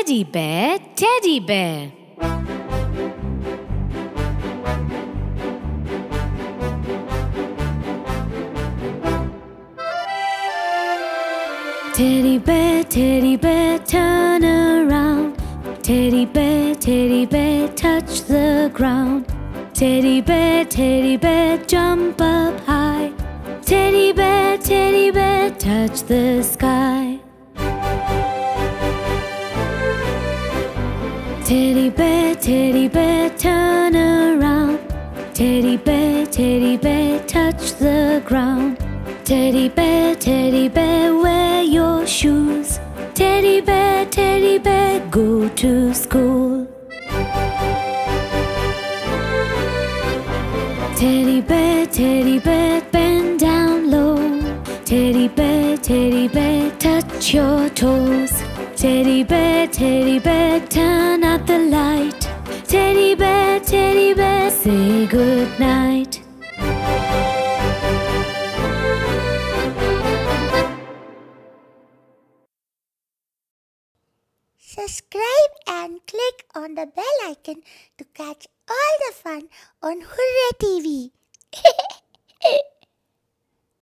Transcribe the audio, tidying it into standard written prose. Teddy bear, teddy bear. Teddy bear, teddy bear, turn around. Teddy bear, teddy bear, touch the ground. Teddy bear, jump up high. Teddy bear, touch the sky. Teddy bear, turn around. Teddy bear, touch the ground. Teddy bear, wear your shoes. Teddy bear, go to school. Teddy bear, bend down low. Teddy bear, touch your toes. Teddy bear, turn out the light. Teddy bear, say goodnight. Subscribe and click on the bell icon to catch all the fun on Hooray TV.